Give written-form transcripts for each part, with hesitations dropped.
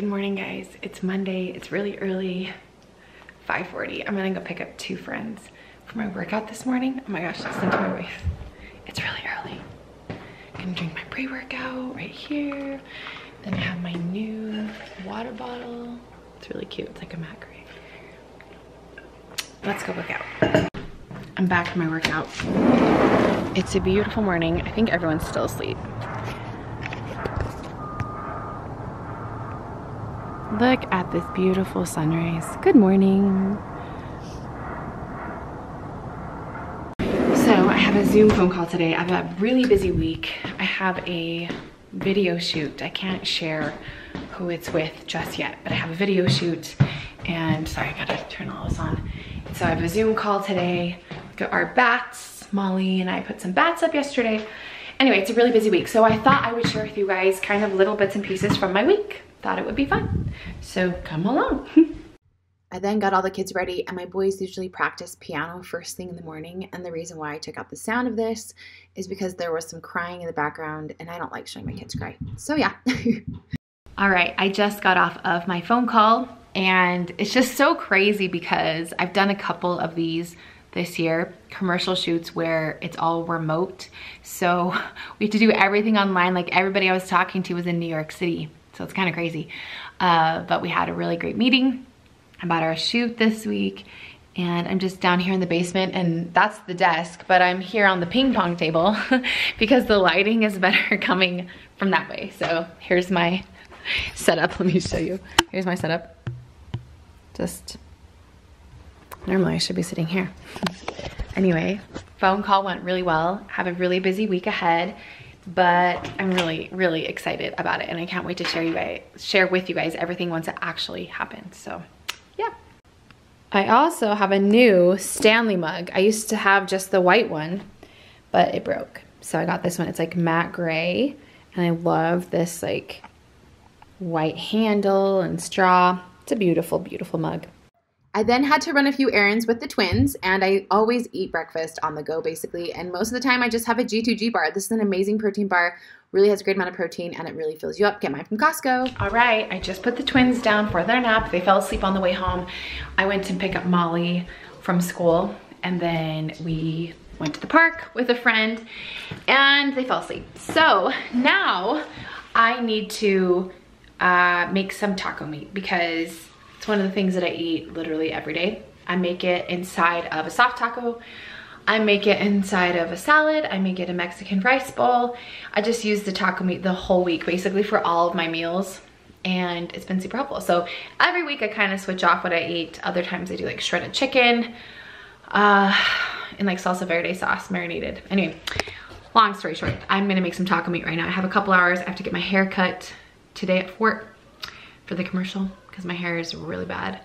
Good morning, guys. It's Monday. It's really early, 5:40. I'm gonna go pick up two friends for my workout this morning. Oh my gosh, listen to my voice. It's really early. I'm gonna drink my pre-workout right here. Then I have my new water bottle. It's really cute. It's like a Macri. Let's go work out. I'm back from my workout. It's a beautiful morning. I think everyone's still asleep. Look at this beautiful sunrise. Good morning. So I have a Zoom phone call today. I've had a really busy week. I have a video shoot. I can't share who it's with just yet, but I have a video shoot. And sorry, I gotta turn all this on. So I have a Zoom call today. There are bats. Molly and I put some bats up yesterday. Anyway, it's a really busy week. So I thought I would share with you guys kind of little bits and pieces from my week. Thought it would be fun. So come along. I then got all the kids ready, and my boys usually practice piano first thing in the morning, and the reason why I took out the sound of this is because there was some crying in the background, and I don't like showing my kids cry. So yeah. All right, I just got off of my phone call, and it's just so crazy because I've done a couple of these this year, commercial shoots where it's all remote. So we have to do everything online. Like everybody I was talking to was in New York City. So it's kind of crazy, but we had a really great meeting about our shoot this week, and I'm just down here in the basement, and that's the desk, but I'm here on the ping pong table because the lighting is better coming from that way. So here's my setup. Let me show you. Here's my setup. Just normally I should be sitting here. Anyway, phone call went really well. Have a really busy week ahead. But I'm really, really excited about it, and I can't wait to share with you guys everything once it actually happens. So yeah. I also have a new Stanley mug. I used to have just the white one, but it broke. So I got this one. It's like matte gray, and I love this like white handle and straw. It's a beautiful, beautiful mug. I then had to run a few errands with the twins, and I always eat breakfast on the go basically, and most of the time I just have a G2G bar. This is an amazing protein bar, really has a great amount of protein, and it really fills you up. Get mine from Costco. All right, I just put the twins down for their nap. They fell asleep on the way home. I went to pick up Molly from school, and then we went to the park with a friend, and they fell asleep. So now I need to make some taco meat because it's one of the things that I eat literally every day. I make it inside of a soft taco. I make it inside of a salad. I make it a Mexican rice bowl. I just use the taco meat the whole week, basically for all of my meals. And it's been super helpful. So every week I kind of switch off what I eat. Other times I do like shredded chicken and like salsa verde sauce marinated. Anyway, long story short, I'm gonna make some taco meat right now. I have a couple hours. I have to get my hair cut today at 4 for the commercial. My hair is really bad.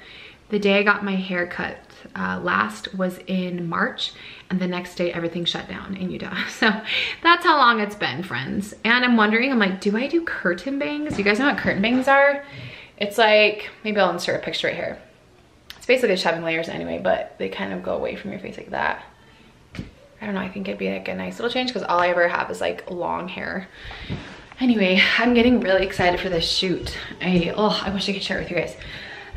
The day I got my hair cut last was in March, and the next day everything shut down in Utah. So that's how long it's been, friends. And I'm wondering, I'm like, do I do curtain bangs? You guys know what curtain bangs are? It's like, maybe I'll insert a picture right here. It's basically shoving layers anyway, but they kind of go away from your face like that. I don't know, I think it'd be like a nice little change because all I ever have is like long hair. Anyway, I'm getting really excited for this shoot. I wish I could share it with you guys.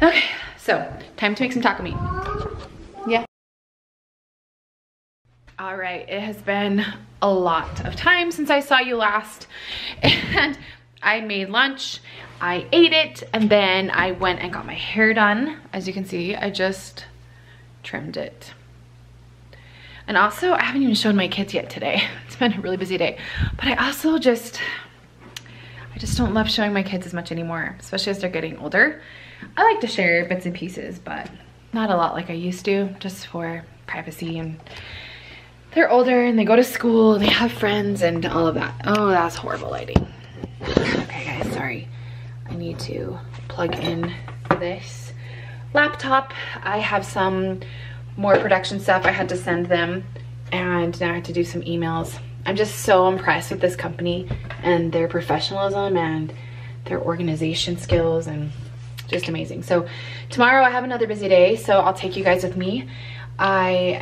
Okay, so time to make some taco meat. Yeah. All right, it has been a lot of time since I saw you last, and I made lunch, I ate it, and then I went and got my hair done. As you can see, I just trimmed it. And also, I haven't even shown my kids yet today. It's been a really busy day, but I also just, I don't love showing my kids as much anymore, especially as they're getting older. I like to share bits and pieces, but not a lot like I used to, just for privacy, and they're older and they go to school and they have friends and all of that. Oh, that's horrible lighting. Okay guys, sorry. I need to plug in this laptop. I have some more production stuff I had to send them, and now I have to do some emails. I'm just so impressed with this company and their professionalism and their organization skills, and just amazing. So tomorrow I have another busy day, so I'll take you guys with me. I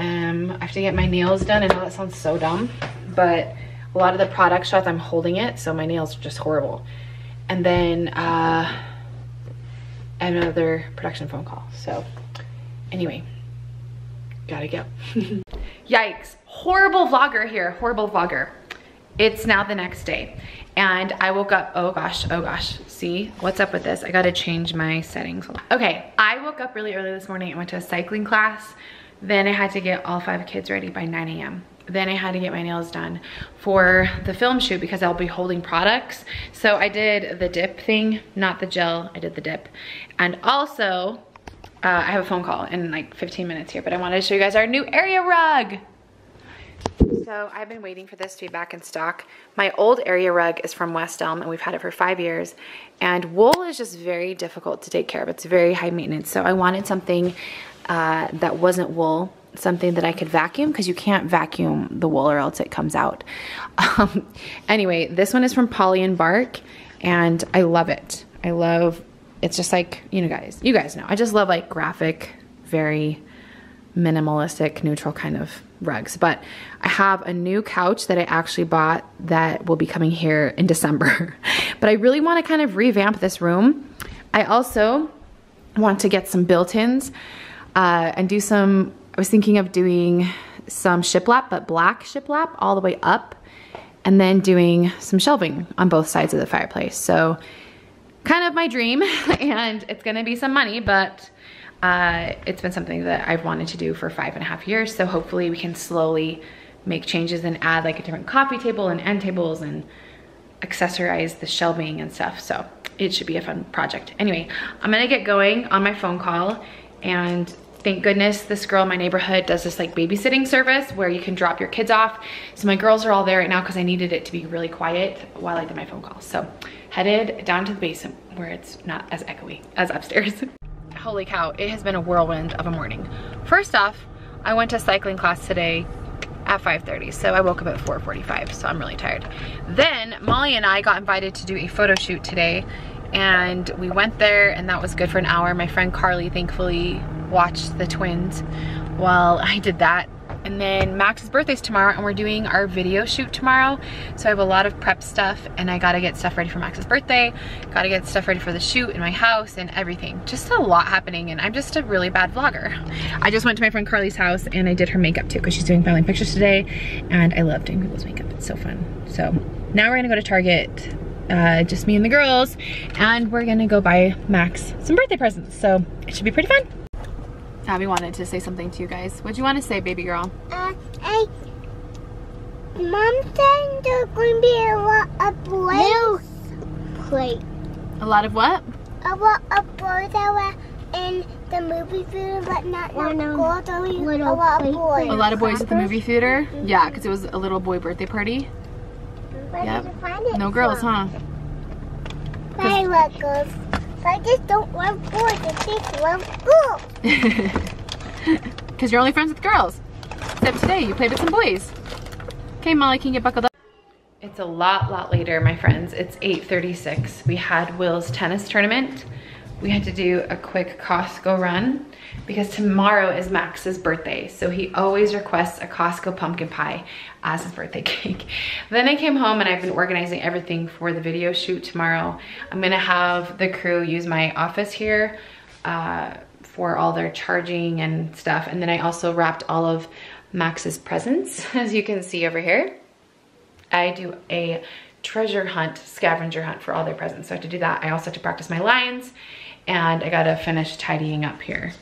have to get my nails done. I know that sounds so dumb, but a lot of the product shots I'm holding it, so my nails are just horrible. And then I have another production phone call. So anyway, gotta go. Yikes, horrible vlogger here, horrible vlogger. It's now the next day and I woke up, oh gosh, see? What's up with this? I gotta change my settings. Okay, I woke up really early this morning and went to a cycling class. Then I had to get all 5 kids ready by 9 a.m. Then I had to get my nails done for the film shoot because I'll be holding products. So I did the dip thing, not the gel, I did the dip. And also, I have a phone call in like 15 minutes here, but I wanted to show you guys our new area rug. So I've been waiting for this to be back in stock. My old area rug is from West Elm and we've had it for 5 years. And wool is just very difficult to take care of. It's very high maintenance. So I wanted something that wasn't wool, something that I could vacuum, because you can't vacuum the wool or else it comes out. Anyway, this one is from Polly and Bark and I love it. I love, it's just like, you know, guys, you guys know, I just love like graphic, very minimalistic, neutral kind of rugs. But I have a new couch that I actually bought that will be coming here in December. But I really want to kind of revamp this room. I also want to get some built-ins and do some, I was thinking of doing some shiplap, but black shiplap all the way up, and then doing some shelving on both sides of the fireplace. So kind of my dream, and it's gonna be some money, but it's been something that I've wanted to do for 5.5 years. So hopefully we can slowly make changes and add like a different coffee table and end tables and accessorize the shelving and stuff. So it should be a fun project. Anyway, I'm gonna get going on my phone call, and thank goodness this girl in my neighborhood does this like babysitting service where you can drop your kids off. So my girls are all there right now because I needed it to be really quiet while I did my phone call. So headed down to the basement where it's not as echoey as upstairs. Holy cow, it has been a whirlwind of a morning. First off, I went to cycling class today at 5:30, so I woke up at 4:45, so I'm really tired. Then Molly and I got invited to do a photo shoot today, and we went there and that was good for an hour. My friend Carly thankfully watched the twins while I did that. And then Max's birthday's tomorrow and we're doing our video shoot tomorrow. So I have a lot of prep stuff and I gotta get stuff ready for Max's birthday, gotta get stuff ready for the shoot in my house and everything. Just a lot happening and I'm just a really bad vlogger. I just went to my friend Carly's house and I did her makeup too because she's doing family pictures today and I love doing people's makeup, it's so fun. So now we're gonna go to Target, just me and the girls, and we're gonna go buy Max some birthday presents. So it should be pretty fun. Abby wanted to say something to you guys. What'd you want to say, baby girl? Mom said there's going to be a lot of boys. Play. A lot of what? A lot of boys that were in the movie theater, but not girls. A lot of boys. A lot of boys at the movie theater? Mm-hmm. Yeah, because it was a little boy birthday party. Where yep. Did you find it? No girls, huh? I love girls. I just don't love boys, I just love girls. Because you're only friends with girls. Except today, you played with some boys. Okay, Molly, can you get buckled up? It's a lot later, my friends. It's 8:36. We had Will's tennis tournament. We had to do a quick Costco run because tomorrow is Max's birthday. So he always requests a Costco pumpkin pie as his birthday cake. Then I came home and I've been organizing everything for the video shoot tomorrow. I'm gonna have the crew use my office here for all their charging and stuff. And then I also wrapped all of Max's presents, as you can see over here. I do a treasure hunt, scavenger hunt for all their presents. So I have to do that. I also have to practice my lines. And I gotta finish tidying up here.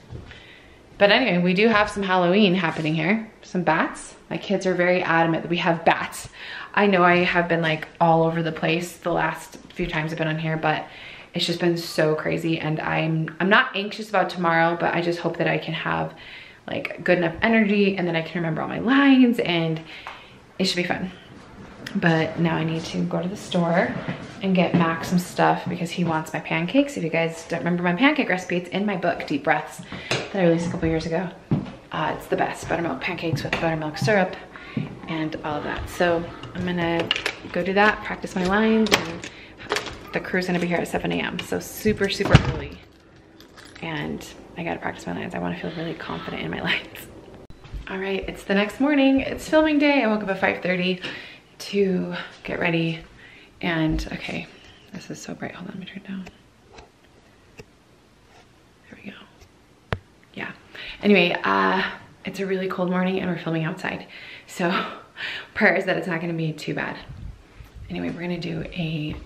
But anyway, we do have some Halloween happening here. Some bats. My kids are very adamant that we have bats. I know I have been like all over the place the last few times I've been on here, but it's just been so crazy. And I'm not anxious about tomorrow, but I just hope that I can have like good enough energy and then I can remember all my lines and it should be fun. But now I need to go to the store and get Max some stuff because he wants my pancakes. If you guys don't remember my pancake recipe, it's in my book, Deep Breaths, that I released a couple years ago. It's the best, buttermilk pancakes with buttermilk syrup and all of that. So I'm gonna go do that, practice my lines, and the crew's gonna be here at 7 a.m. So super, super early. And I gotta practice my lines. I wanna feel really confident in my lines. All right, it's the next morning. It's filming day. I woke up at 5:30. To get ready and okay, this is so bright. Hold on, let me turn it down. Anyway, it's a really cold morning and we're filming outside. So prayers that it's not gonna be too bad. Anyway, we're gonna do a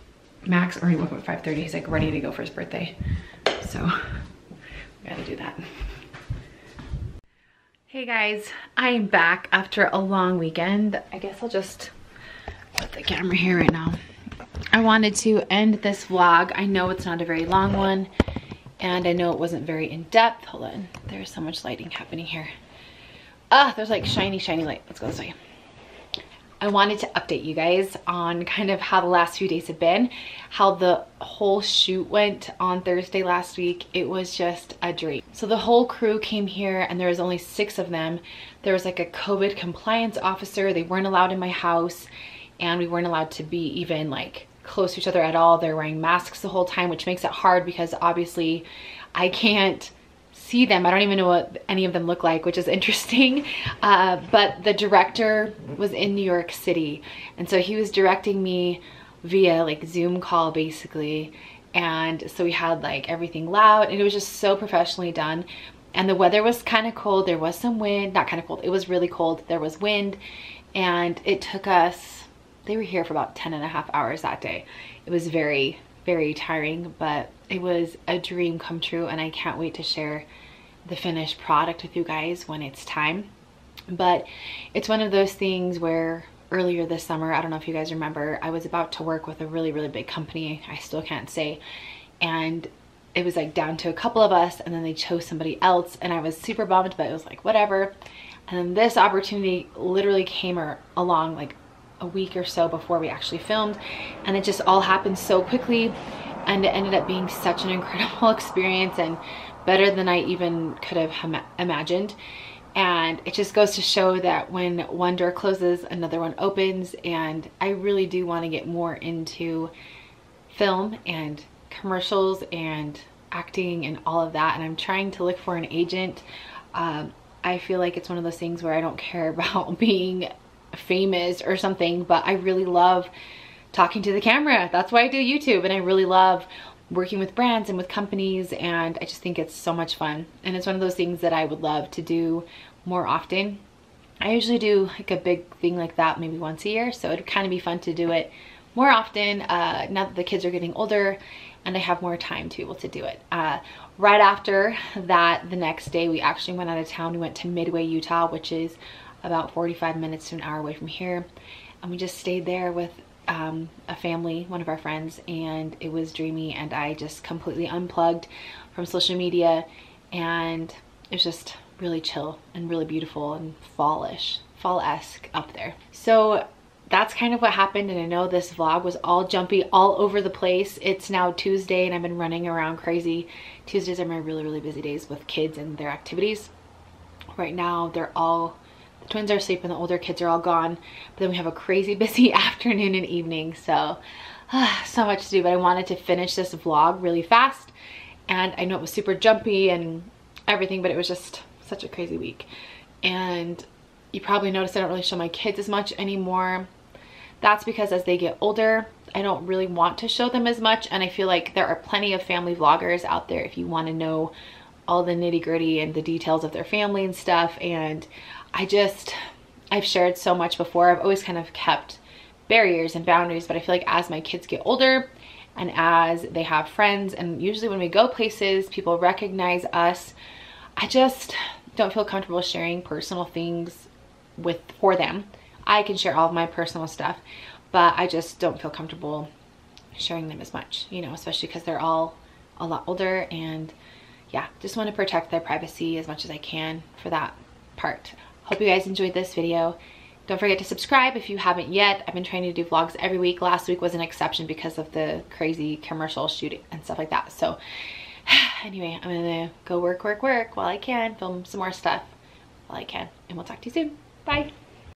Max already woke up at 5:30. He's like ready to go for his birthday. So we gotta do that. Hey guys, I'm back after a long weekend. I guess I'll just put the camera here right now. I wanted to end this vlog. I know it's not a very long one, and I know it wasn't very in-depth. Hold on, there's so much lighting happening here. Ah, there's like shiny, shiny light. Let's go this way. I wanted to update you guys on kind of how the last few days have been, how the whole shoot went on Thursday last week. It was just a dream. So the whole crew came here and there was only 6 of them. There was like a COVID compliance officer. They weren't allowed in my house and we weren't allowed to be even like close to each other at all. They're wearing masks the whole time, which makes it hard because obviously I can't see them. I don't even know what any of them look like, which is interesting. But the director was in New York City. And so he was directing me via like Zoom call basically. And so we had like everything loud and it was just so professionally done. And the weather was kind of cold. There was some wind, not kind of cold. It was really cold. There was wind and it took us, they were here for about 10.5 hours that day. It was very, very tiring, but it was a dream come true and I can't wait to share the finished product with you guys when it's time. But it's one of those things where earlier this summer, I don't know if you guys remember, I was about to work with a really, really big company. I still can't say. And it was like down to a couple of us and then they chose somebody else and I was super bummed, but it was like, whatever. And then this opportunity literally came along like a week or so before we actually filmed and it just all happened so quickly and it ended up being such an incredible experience and better than I even could have imagined. And it just goes to show that when one door closes, another one opens, and I really do want to get more into film and commercials and acting and all of that, and I'm trying to look for an agent. I feel like it's one of those things where I don't care about being famous or something, but I really love talking to the camera. That's why I do YouTube, and I really love working with brands and with companies, and I just think it's so much fun. And it's one of those things that I would love to do more often. I usually do like a big thing like that maybe once a year, so it'd kind of be fun to do it more often now that the kids are getting older and I have more time to be able to do it. Right after that, the next day, we actually went out of town. We went to Midway, Utah, which is about 45 minutes to an hour away from here, and we just stayed there with a family, one of our friends, and it was dreamy and I just completely unplugged from social media and it was just really chill and really beautiful and fallish, fall-esque up there. So that's kind of what happened, and I know this vlog was all jumpy all over the place. It's now Tuesday and I've been running around crazy. Tuesdays are my really, really busy days with kids and their activities. Right now they're all twins are asleep and the older kids are all gone, but then we have a crazy busy afternoon and evening, so so much to do. But I wanted to finish this vlog really fast, and I know it was super jumpy and everything, but it was just such a crazy week. And you probably noticed I don't really show my kids as much anymore. That's because as they get older, I don't really want to show them as much, and I feel like there are plenty of family vloggers out there if you want to know all the nitty-gritty and the details of their family and stuff. And I've shared so much before. I've always kind of kept barriers and boundaries, but I feel like as my kids get older and as they have friends, and usually when we go places, people recognize us, I just don't feel comfortable sharing personal things for them. I can share all of my personal stuff, but I just don't feel comfortable sharing them as much, you know, especially because they're all a lot older. And yeah, just want to protect their privacy as much as I can for that part. Hope you guys enjoyed this video. Don't forget to subscribe if you haven't yet. I've been trying to do vlogs every week. Last week was an exception because of the crazy commercial shooting and stuff like that. So anyway, I'm gonna go work while I can, film some more stuff while I can, and we'll talk to you soon. Bye.